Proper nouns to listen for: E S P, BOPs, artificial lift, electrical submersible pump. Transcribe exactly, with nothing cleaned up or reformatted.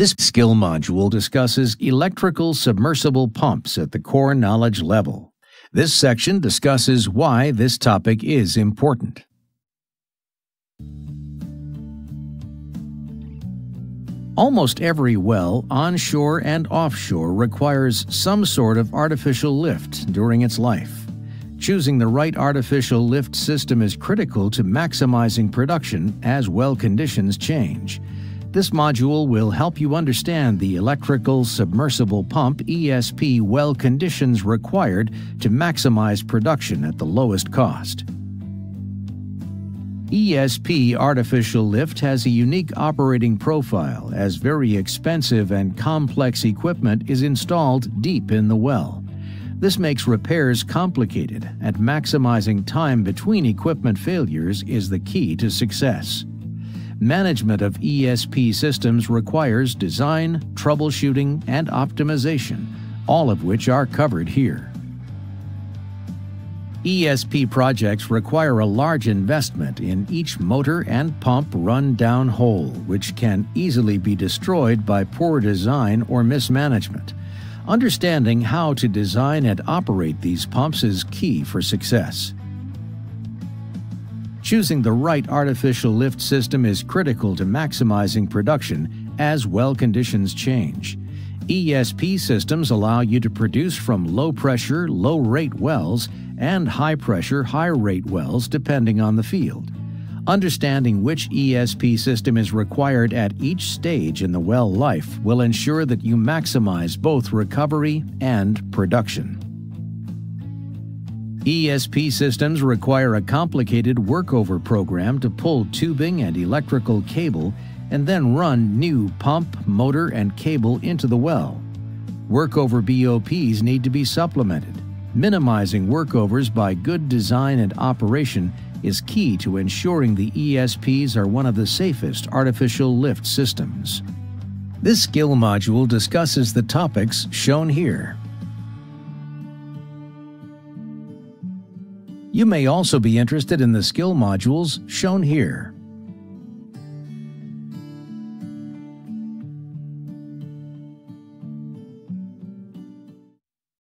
This skill module discusses electrical submersible pumps at the core knowledge level. This section discusses why this topic is important. Almost every well, onshore and offshore, requires some sort of artificial lift during its life. Choosing the right artificial lift system is critical to maximizing production as well conditions change. This module will help you understand the electrical submersible pump E S P well conditions required to maximize production at the lowest cost. E S P artificial lift has a unique operating profile as very expensive and complex equipment is installed deep in the well. This makes repairs complicated, and maximizing time between equipment failures is the key to success. Management of E S P systems requires design, troubleshooting, and optimization, all of which are covered here. E S P projects require a large investment in each motor and pump run downhole, which can easily be destroyed by poor design or mismanagement. Understanding how to design and operate these pumps is key for success. Choosing the right artificial lift system is critical to maximizing production as well conditions change. E S P systems allow you to produce from low-pressure, low-rate wells and high-pressure, high-rate wells depending on the field. Understanding which E S P system is required at each stage in the well life will ensure that you maximize both recovery and production. E S P systems require a complicated workover program to pull tubing and electrical cable and then run new pump, motor, and cable into the well. Workover B O Ps need to be supplemented. Minimizing workovers by good design and operation is key to ensuring the E S Ps are one of the safest artificial lift systems. This skill module discusses the topics shown here. You may also be interested in the skill modules shown here.